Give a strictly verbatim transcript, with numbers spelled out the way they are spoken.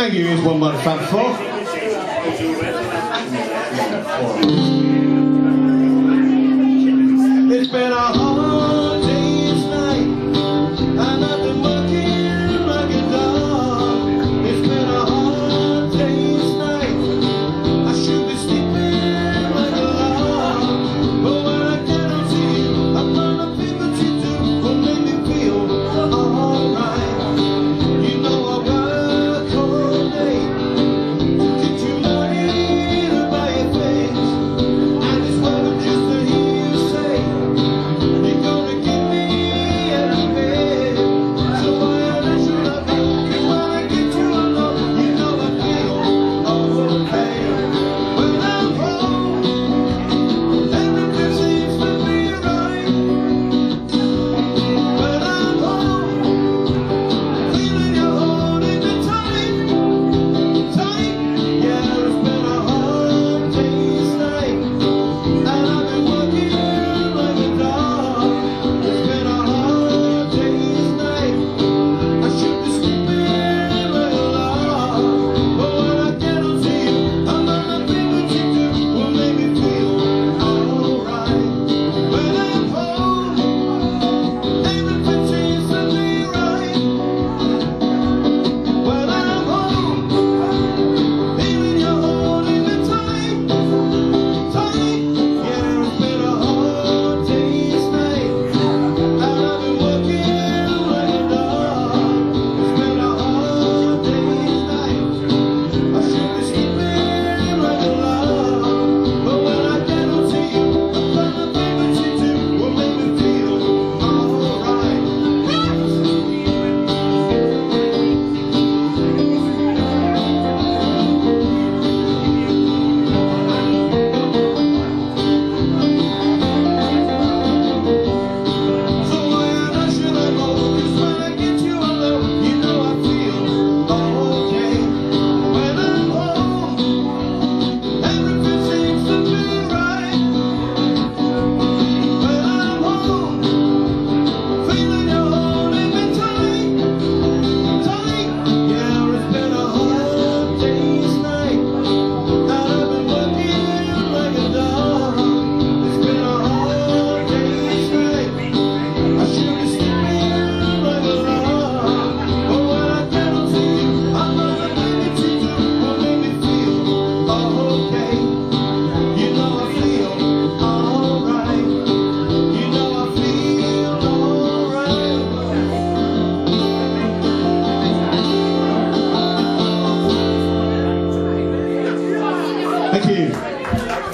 Thank you, here's one by the Fab Four. It's been a hard day's night, and I've been working like a dog. It's been a hard day's night, I should be sleeping like a log. But when I get up to you, I find the people to do who make me feel alright. You know I want. Thank you.